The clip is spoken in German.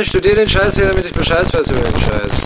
Ich studiere den Scheiß hier, damit ich Bescheid weiß über den Scheiß.